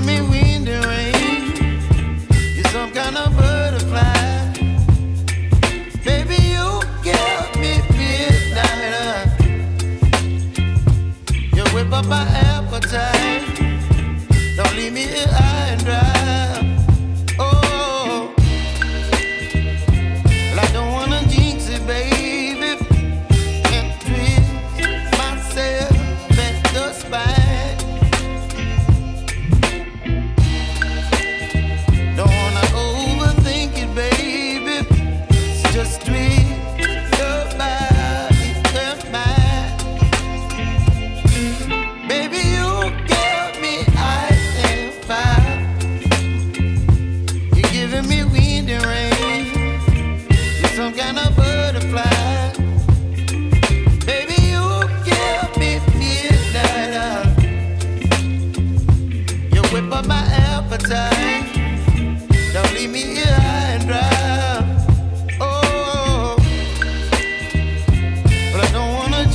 to me wind and rain. You're some kind of butterfly. Baby, you give me midnight. You whip up my appetite. Don't leave me here high and dry. Don't leave me here high and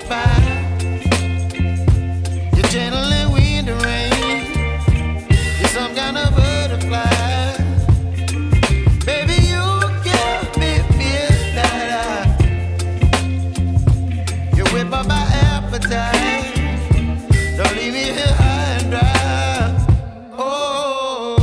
dry. Oh,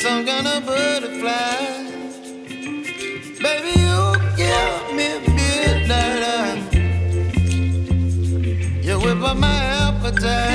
some kind of butterfly. Baby, you give me midnight. You whip up my appetite.